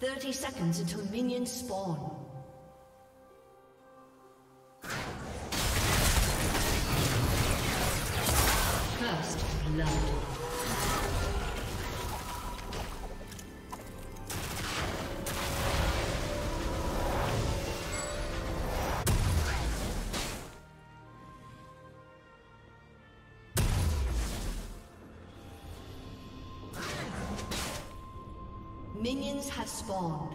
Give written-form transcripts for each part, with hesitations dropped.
30 seconds until minions spawn. First blood. Minions have spawned.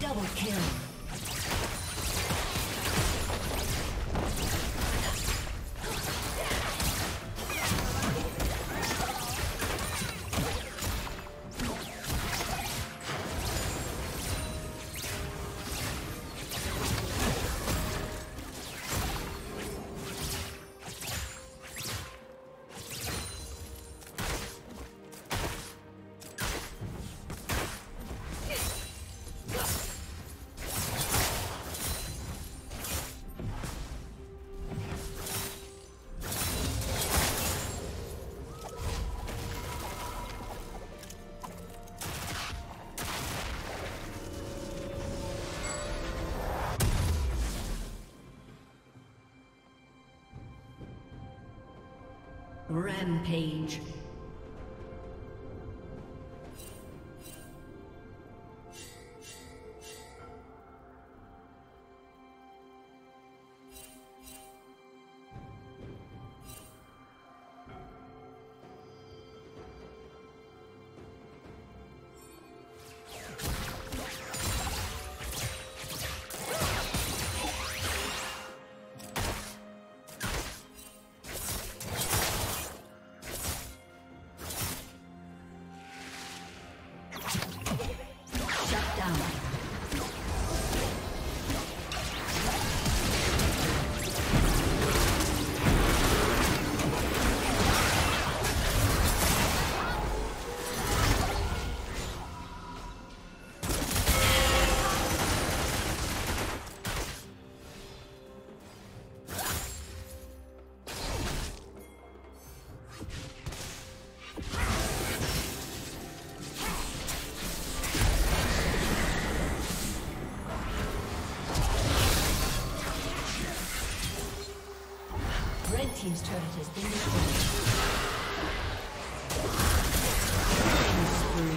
Double kill. Rampage. team's turret has been destroyed. Killing spree.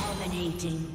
Dominating.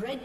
Red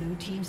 Blue team's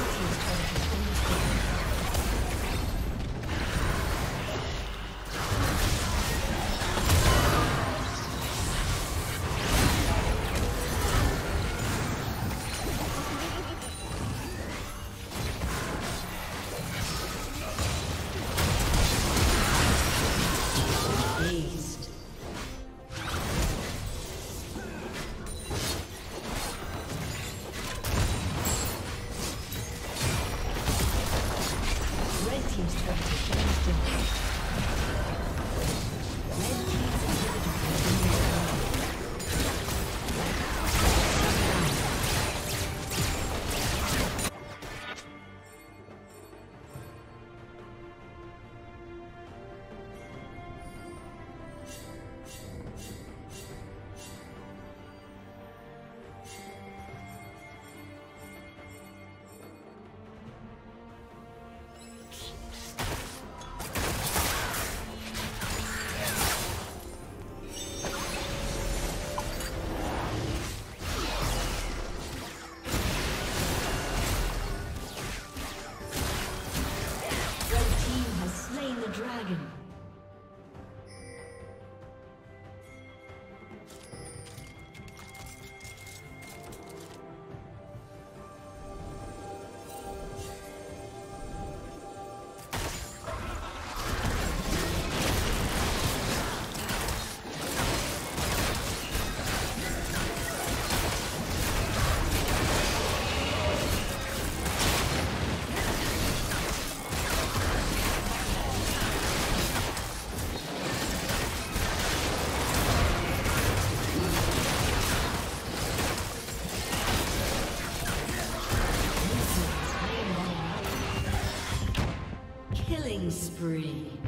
Red team's turret. dragon. Spree.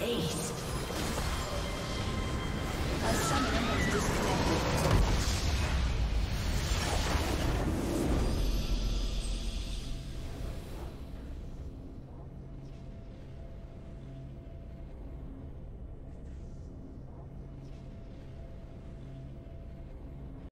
Ace. A summoner has disconnected.